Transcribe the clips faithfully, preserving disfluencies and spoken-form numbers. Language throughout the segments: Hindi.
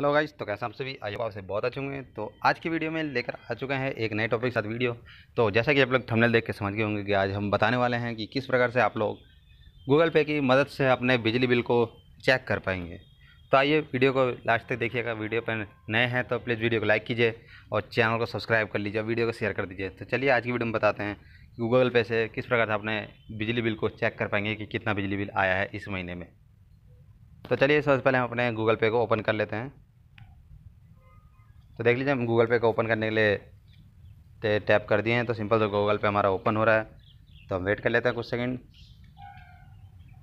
हेलो गाइस, तो कैसे हम सभी आई होप आपसे बहुत अच्छे होंगे। तो आज की वीडियो में लेकर आ चुके हैं एक नए टॉपिक के साथ वीडियो। तो जैसा कि आप लोग थंबनेल देख के समझ गए होंगे कि आज हम बताने वाले हैं कि किस प्रकार से आप लोग गूगल पे की मदद से अपने बिजली बिल को चेक कर पाएंगे। तो आइए वीडियो को लास्ट तक देखिएगा। वीडियो पर नए हैं तो प्लीज़ वीडियो को लाइक कीजिए और चैनल को सब्सक्राइब कर लीजिए, वीडियो को शेयर कर दीजिए। तो चलिए आज की वीडियो में बताते हैं कि गूगल पे से किस प्रकार से अपने बिजली बिल को चेक कर पाएंगे कि कितना बिजली बिल आया है इस महीने में। तो चलिए सबसे पहले हम अपने गूगल पे को ओपन कर लेते हैं। तो देख लीजिए, हम गूगल पे को ओपन करने के लिए टैप कर दिए हैं। तो सिंपल से गूगल पे हमारा ओपन हो रहा है, तो हम वेट कर लेते हैं कुछ सेकंड।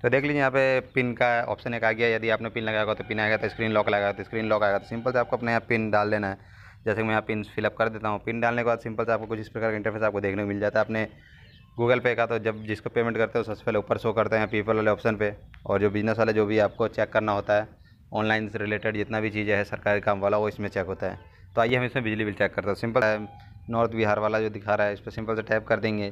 तो देख लीजिए यहाँ पे पिन का ऑप्शन एक आ गया। यदि आपने पिन लगाया होगा तो पिन आएगा, तो स्क्रीन लॉक लगाएगा तो स्क्रीन लॉक आएगा। तो सिंपल से आपको अपने यहाँ पिन डाल देना है। जैसे मैं यहाँ पिन फिलअप कर देता हूँ। पिन डालने के बाद सिंपल से आपको कुछ इस प्रकार का इंटरफेस आपको देखने को मिल जाता है अपने गूगल पे का। तो जब जिसको पेमेंट करते हो सबसे पहले ऊपर शो करते हैं पीपल वाले ऑप्शन पे, और जो बिजनेस वाले जो भी आपको चेक करना होता है ऑनलाइन से रिलेटेड जितना भी चीज़ें है सरकारी काम वाला, वो इसमें चेक होता है। तो आइए हम इसमें बिजली बिल चेक करते हैं। सिंपल है नॉर्थ बिहार वाला जो दिखा रहा है, इस पर सिंपल से टैप कर देंगे।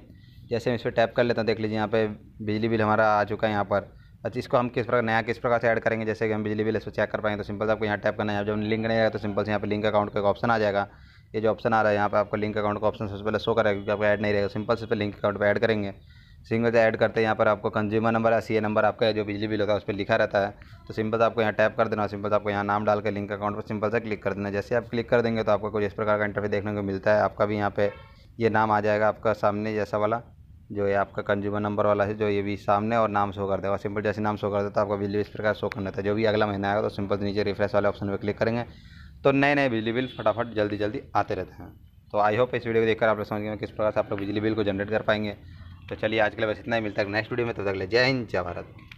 जैसे हम इस पर टैप कर लेते हैं, देख लीजिए यहाँ पे बिजली बिल हमारा आ चुका है यहाँ पर। अच्छा, इसको हम किस प्रकार नया किस प्रकार से ऐड करेंगे, जैसे कि हम बिजली बिल इसको चेक कर पाएंगे। तो सिंपल से आपको यहाँ टैप करना है। जब लिंक नहीं आएगा तो सिंपल से यहाँ पर लिंक अकाउंट का एक ऑप्शन आ जाएगा। ये जो ऑप्शन आ रहा है यहाँ पे आपको लिंक अकाउंट का ऑप्शन सबसे पहले शो करेगा, क्योंकि आपका ऐड नहीं रहेगा। सिंपल से लिंक अकाउंट पर ऐड करेंगे। सिंगल से ऐड करते हैं, यहाँ पर आपको कंज्यूमर नंबर या सी ए नंबर आपका जो बिजली बिल होता है उस पर लिखा रहता है। तो सिंपल से आपको यहाँ टैप कर देना। सिंपल से आपको यहाँ नाम डाल के लिंक अकाउंट पर सिंपल से क्लिक कर देना। जैसे आप क्लिक कर देंगे तो आपको कुछ इस प्रकार का इंटरव्यू देखने को मिलता है। आपका भी यहाँ पे ये नाम आ जाएगा आपका सामने, जैसा वाला जो ये आपका कंज्यूमर नंबर वाला है, जो ये भी सामने और नाम शो कर देगा। सिंपल जैसे नाम शो कर देता है आपका बिजली बिल इस प्रकार शो करना था। जो भी अगला महीना आएगा तो सिंपल से नीचे रिफ्रेश वाले ऑप्शन पर क्लिक करेंगे तो नए नए बिजली बिल फटाफट जल्दी जल्दी आते रहते हैं। तो आई होप इस वीडियो को देखकर आप लोग समझ गए किस प्रकार से आप लोग बिजली बिल को जनरेट कर पाएंगे। तो चलिए आज के लिए बस इतना ही। मिलता है नेक्स्ट वीडियो में, तब तक के लिए जय हिंद जय भारत।